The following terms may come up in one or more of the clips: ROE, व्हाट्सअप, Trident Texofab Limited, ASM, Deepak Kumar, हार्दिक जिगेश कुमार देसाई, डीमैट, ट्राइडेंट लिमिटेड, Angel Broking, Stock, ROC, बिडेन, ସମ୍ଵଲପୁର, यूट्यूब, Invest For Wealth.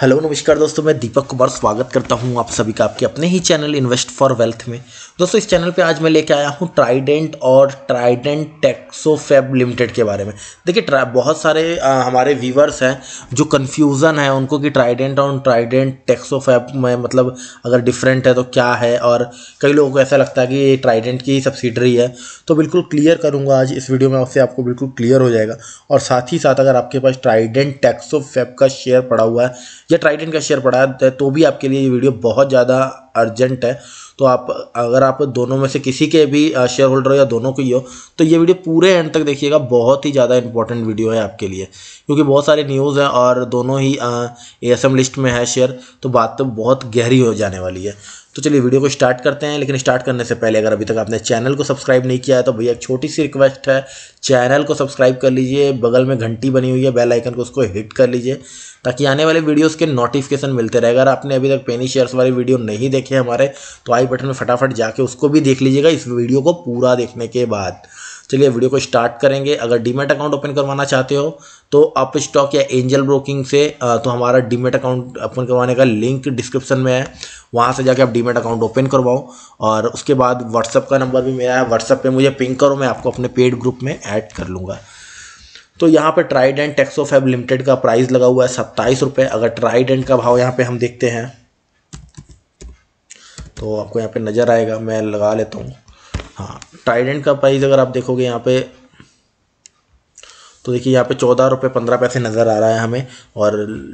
Hello नमस्कार दोस्तों, मैं दीपक कुमार स्वागत करता हूं आप सभी का आपके अपने ही चैनल इन्वेस्ट फॉर वेल्थ में। दोस्तों इस चैनल पे आज मैं लेके आया हूं ट्राइडेंट और ट्राइडेंट टेक्सोफैब लिमिटेड के बारे में। देखिए बहुत सारे हमारे व्यूअर्स हैं जो कन्फ्यूज़न है उनको कि ट्राइडेंट और ट्राइडेंट टेक्सोफैब में मतलब अगर डिफरेंट है तो क्या है, और कई लोगों को ऐसा लगता है कि ये ट्राइडेंट की सब्सिडरी है। तो बिल्कुल क्लियर करूँगा आज इस वीडियो में, उससे आपको बिल्कुल क्लियर हो जाएगा। और साथ ही साथ अगर आपके पास ट्राइडेंट टेक्सोफैब का शेयर पड़ा हुआ है या ट्राइडेंट का शेयर पड़ा है तो भी आपके लिए ये वीडियो बहुत ज़्यादा अर्जेंट है। तो आप अगर आप दोनों में से किसी के भी शेयर होल्डर हो या दोनों के ही हो तो ये वीडियो पूरे एंड तक देखिएगा। बहुत ही ज़्यादा इंपॉर्टेंट वीडियो है आपके लिए, क्योंकि बहुत सारे न्यूज़ है और दोनों ही ASM लिस्ट में है शेयर, तो बात तो बहुत गहरी हो जाने वाली है। तो चलिए वीडियो को स्टार्ट करते हैं। लेकिन स्टार्ट करने से पहले अगर अभी तक आपने चैनल को सब्सक्राइब नहीं किया है तो भैया एक छोटी सी रिक्वेस्ट है, चैनल को सब्सक्राइब कर लीजिए। बगल में घंटी बनी हुई है, बेल आइकन को उसको हिट कर लीजिए ताकि आने वाले वीडियोस के नोटिफिकेशन मिलते रहे। अगर आपने अभी तक पेनी शेयर्स वाली वीडियो नहीं देखे हमारे तो आई बटन में फटाफट जाके उसको भी देख लीजिएगा इस वीडियो को पूरा देखने के बाद। चलिए वीडियो को स्टार्ट करेंगे। अगर डीमैट अकाउंट ओपन करवाना चाहते हो तो आप स्टॉक या एंजल ब्रोकिंग से तो हमारा डीमैट अकाउंट ओपन करवाने का लिंक डिस्क्रिप्शन में है, वहाँ से जाके आप डीमैट अकाउंट ओपन करवाओ। और उसके बाद व्हाट्सअप का नंबर भी मेरा है, व्हाट्सअप पे मुझे पिंग करो, मैं आपको अपने पेड ग्रुप में ऐड कर लूँगा। तो यहाँ पर ट्राइडेंट टेक्सोफैब लिमिटेड का प्राइस लगा हुआ है 27 रुपये। अगर ट्राइडेंट का भाव यहाँ पर हम देखते हैं तो आपको यहाँ पर नज़र आएगा, मैं लगा लेता हूँ। हाँ, ट्राइडेंट का प्राइस अगर आप देखोगे यहाँ पे तो देखिए यहाँ पे 14 रुपये 15 पैसे नज़र आ रहा है हमें, और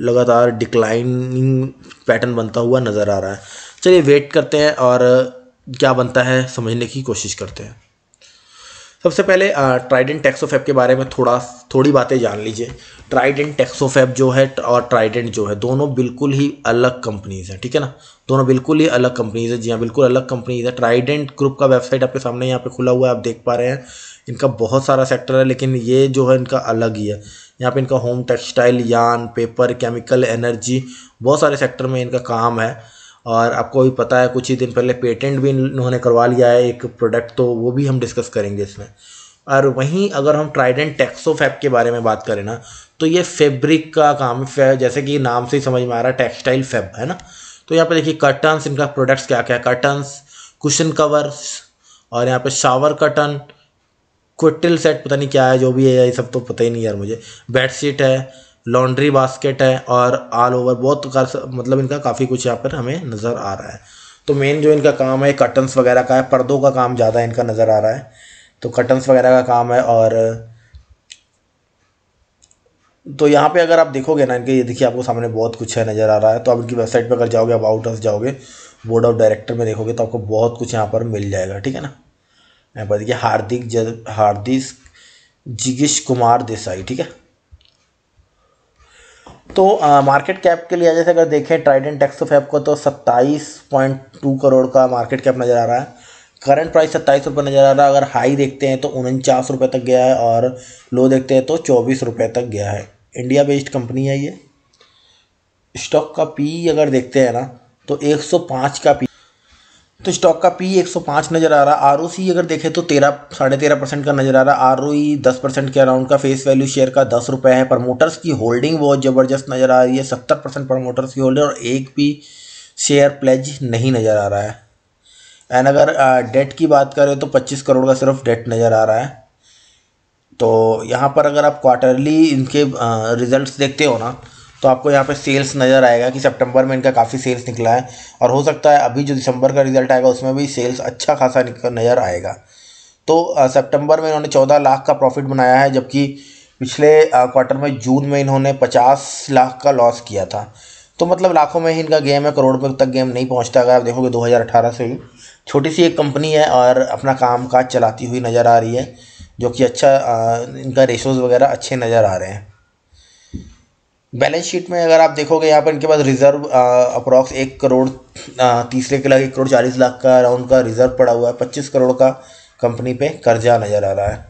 लगातार डिक्लाइनिंग पैटर्न बनता हुआ नज़र आ रहा है। चलिए वेट करते हैं और क्या बनता है समझने की कोशिश करते हैं। सबसे पहले ट्राइडेंट टेक्सोफैब के बारे में थोड़ी बातें जान लीजिए। ट्राइडेंट टेक्सोफैब जो है और ट्राइडेंट जो है दोनों बिल्कुल ही अलग कंपनीज़ हैं, ठीक है ना। दोनों बिल्कुल ही अलग कंपनीज़ है, जी हाँ बिल्कुल अलग कंपनीज़ है। ट्राइडेंट ग्रुप का वेबसाइट आपके सामने यहाँ पे खुला हुआ है, आप देख पा रहे हैं। इनका बहुत सारा सेक्टर है लेकिन ये जो है इनका अलग ही है। यहाँ पे इनका home, textile, yarn, paper, chemical, energy, बहुत सारे सेक्टर में इनका काम है। और आपको भी पता है कुछ ही दिन पहले पेटेंट भी इन्होंने करवा लिया है एक प्रोडक्ट, तो वो भी हम डिस्कस करेंगे इसमें। और वहीं अगर हम ट्राइडेंट टेक्सोफैब के बारे में बात करें ना तो ये फैब्रिक का काम है, जैसे कि नाम से ही समझ में आ रहा है टेक्सटाइल फैब, है ना। तो यहाँ पे देखिए कर्टन्स, इनका प्रोडक्ट्स क्या क्या है, कर्टन्स, कुशन कवर्स, और यहाँ पे शावर कर्टन, क्विटल सेट, पता नहीं क्या है, जो भी है ये सब तो पता ही नहीं यार मुझे। बेडशीट है, लॉन्ड्री बास्केट है, और ऑल ओवर बहुत मतलब इनका काफ़ी कुछ यहाँ पर हमें नज़र आ रहा है। तो मेन जो इनका काम है कर्टन्स वगैरह का है, पर्दों का काम ज़्यादा इनका नज़र आ रहा है, तो कर्टन्स वगैरह का काम है। और तो यहाँ पे अगर आप देखोगे ना इनके, ये देखिए आपको सामने बहुत कुछ है नज़र आ रहा है। तो आप इनकी वेबसाइट पर अगर जाओगे, अबाउट अस जाओगे, बोर्ड ऑफ डायरेक्टर में देखोगे तो आपको बहुत कुछ यहाँ पर मिल जाएगा, ठीक है ना। यहाँ पर देखिए हार्दिक जिगेश कुमार देसाई, ठीक है। तो मार्केट कैप के लिए जैसे अगर देखें ट्राइडेंट टेक्सोफैब को तो 27.2 करोड़ का मार्केट कैप नज़र आ रहा है। करंट प्राइस 27 रुपये नज़र आ रहा है। अगर हाई देखते हैं तो 49 रुपये तक गया है और लो देखते हैं तो 24 रुपये तक गया है। इंडिया बेस्ड कंपनी है ये। स्टॉक का पी अगर देखते हैं ना तो 105 का पी, तो स्टॉक का पी 105 नज़र आ रहा है। ROC अगर देखें तो 13-13.5% का नज़र आ रहा है। ROE 10% के अराउंड का, फेस वैल्यू शेयर का 10 रुपये है। प्रमोटर्स की होल्डिंग बहुत ज़बरदस्त नज़र आ रही है, 70% प्रमोटर्स की होल्डिंग और एक भी शेयर प्लेज नहीं नज़र आ रहा है। एंड अगर डेट की बात करें तो 25 करोड़ का सिर्फ डेट नज़र आ रहा है। तो यहाँ पर अगर आप क्वार्टरली इनके रिजल्ट्स देखते हो ना तो आपको यहाँ पे सेल्स नज़र आएगा कि सितंबर में इनका काफ़ी सेल्स निकला है, और हो सकता है अभी जो दिसंबर का रिजल्ट आएगा उसमें भी सेल्स अच्छा खासा नज़र आएगा। तो सितंबर में इन्होंने 14 लाख का प्रॉफिट बनाया है, जबकि पिछले क्वार्टर में जून में इन्होंने 50 लाख का लॉस किया था। तो मतलब लाखों में ही इनका गेम है, करोड़ पर तक गेम नहीं पहुँचता। अगर आप देखोगे 2018 से ही छोटी सी एक कंपनी है और अपना काम काज चलाती हुई नज़र आ रही है, जो कि अच्छा इनका रेशोज़ वगैरह अच्छे नज़र आ रहे हैं। बैलेंस शीट में अगर आप देखोगे यहाँ पर इनके पास रिजर्व अप्रॉक्स 1,40,00,000 का अराउंड का रिजर्व पड़ा हुआ है। 25 करोड़ का कंपनी पे कर्जा नज़र आ रहा है,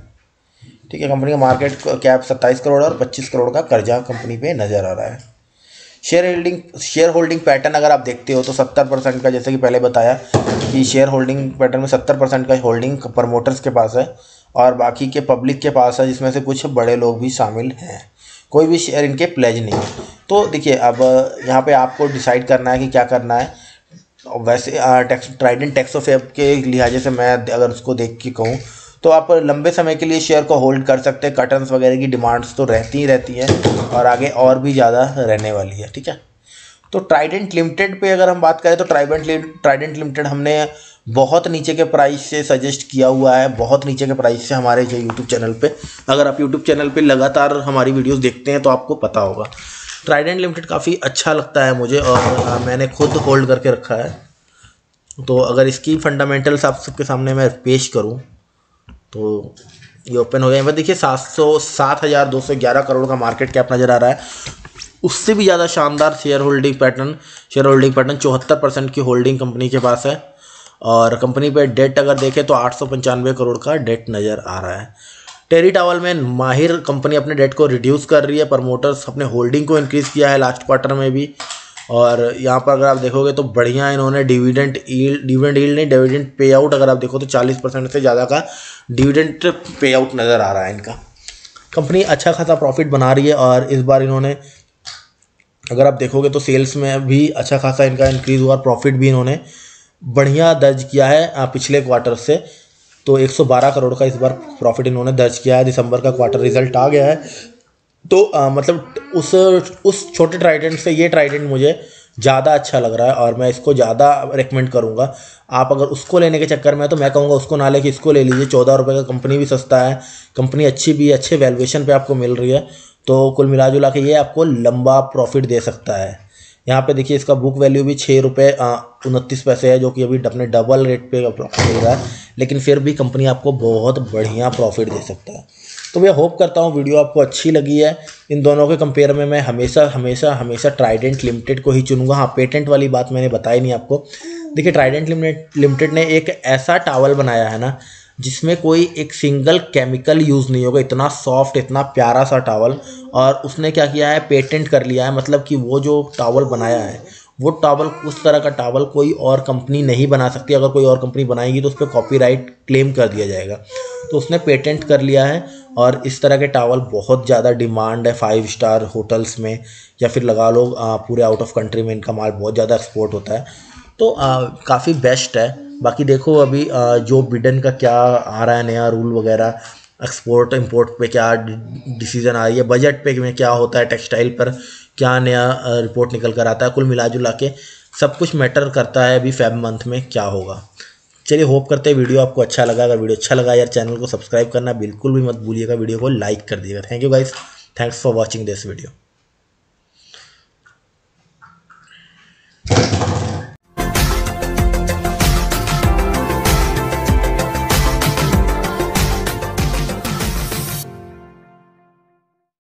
ठीक है। कंपनी का मार्केट कैप 27 करोड़ और 25 करोड़ का कर्जा कंपनी पे नज़र आ रहा है। शेयर होल्डिंग पैटर्न अगर आप देखते हो तो 70% का, जैसे कि पहले बताया कि शेयर होल्डिंग पैटर्न में 70% का होल्डिंग प्रमोटर्स के पास है और बाकी के पब्लिक के पास है, जिसमें से कुछ बड़े लोग भी शामिल हैं। कोई भी शेयर इनके प्लेज नहीं है। तो देखिए अब यहाँ पे आपको डिसाइड करना है कि क्या करना है। वैसे ट्राइडेंट टेक्सोफैब के लिहाजे से मैं अगर उसको देख के कहूँ तो आप लंबे समय के लिए शेयर को होल्ड कर सकते हैं। कर्टन्स वगैरह की डिमांड्स तो रहती ही रहती है और आगे और भी ज़्यादा रहने वाली है, ठीक है। तो ट्राइडेंट लिमिटेड पे अगर हम बात करें तो ट्राइडेंट लिमिटेड हमने बहुत नीचे के प्राइस से सजेस्ट किया हुआ है, बहुत नीचे के प्राइस से हमारे जो यूट्यूब चैनल पे। अगर आप यूट्यूब चैनल पे लगातार हमारी वीडियोस देखते हैं तो आपको पता होगा ट्राइडेंट लिमिटेड काफ़ी अच्छा लगता है मुझे और मैंने खुद होल्ड करके रखा है। तो अगर इसकी फंडामेंटल्स आप सबके सामने मैं पेश करूँ तो ये ओपन हो गया। यहाँ पर देखिए 7,211 करोड़ का मार्केट कैप नज़र आ रहा है। उससे भी ज़्यादा शानदार शेयर होल्डिंग पैटर्न 74% की होल्डिंग कंपनी के पास है और कंपनी पे डेट अगर देखें तो 895 करोड़ का डेट नज़र आ रहा है। टेरी टावल में माहिर कंपनी अपने डेट को रिड्यूस कर रही है। प्रमोटर्स अपने होल्डिंग को इंक्रीज़ किया है लास्ट क्वार्टर में भी। और यहाँ पर अगर आप देखोगे तो बढ़िया इन्होंने डिविडेंड पे आउट अगर आप देखो तो 40% से ज़्यादा का डिविडेंड पे आउट नज़र आ रहा है। इनका कंपनी अच्छा खासा प्रॉफिट बना रही है और इस बार इन्होंने अगर आप देखोगे तो सेल्स में भी अच्छा खासा इनका इंक्रीज़ हुआ और प्रॉफिट भी इन्होंने बढ़िया दर्ज किया है पिछले क्वार्टर से। तो 112 करोड़ का इस बार प्रॉफिट इन्होंने दर्ज किया है। दिसंबर का क्वार्टर रिजल्ट आ गया है तो मतलब उस छोटे ट्राइडेंट से ये ट्राइडेंट मुझे ज़्यादा अच्छा लग रहा है और मैं इसको ज़्यादा रेकमेंड करूँगा। आप अगर उसको लेने के चक्कर में है तो मैं कहूँगा उसको ना लेके इसको ले लीजिए। 14 रुपये का कंपनी भी सस्ता है, कंपनी अच्छी भी, अच्छे वैल्यूएशन पर आपको मिल रही है। तो कुल मिला जुला के ये आपको लंबा प्रॉफिट दे सकता है। यहाँ पे देखिए इसका बुक वैल्यू भी 6 रुपये 29 पैसे है जो कि अभी अपने डबल रेट पे प्रॉफिट हो रहा है, लेकिन फिर भी कंपनी आपको बहुत बढ़िया प्रॉफिट दे सकता है। तो मैं होप करता हूँ वीडियो आपको अच्छी लगी है। इन दोनों के कंपेयर में मैं हमेशा ट्राइडेंट लिमिटेड को ही चुनूँगा। हाँ, पेटेंट वाली बात मैंने बताई नहीं आपको। देखिए ट्राइडेंट लिमिटेड ने एक ऐसा टावल बनाया है ना जिसमें कोई एक सिंगल केमिकल यूज़ नहीं होगा। इतना सॉफ्ट, इतना प्यारा सा टावल। और उसने क्या किया है, पेटेंट कर लिया है। मतलब कि वो जो टावल बनाया है वो टावल, उस तरह का टावल कोई और कंपनी नहीं बना सकती। अगर कोई और कंपनी बनाएगी तो उस पर कॉपीराइट क्लेम कर दिया जाएगा। तो उसने पेटेंट कर लिया है और इस तरह के टावल बहुत ज़्यादा डिमांड है 5 स्टार होटल्स में, या फिर लगा लो पूरे आउट ऑफ कंट्री में इनका माल बहुत ज़्यादा एक्सपोर्ट होता है। तो काफ़ी बेस्ट है। बाकी देखो अभी जो बिडेन का क्या आ रहा है नया रूल वगैरह, एक्सपोर्ट इंपोर्ट पे क्या डिसीज़न आ रही है, बजट पे में क्या होता है, टेक्सटाइल पर क्या नया रिपोर्ट निकल कर आता है। कुल मिला जुला के सब कुछ मैटर करता है अभी फेब मंथ में क्या होगा। चलिए होप करते हैं वीडियो आपको अच्छा लगा। अगर वीडियो अच्छा लगा यार चैनल को सब्सक्राइब करना बिल्कुल भी मत भूलिएगा, वीडियो को लाइक कर दीजिएगा। Thank you guys, thanks for watching this video.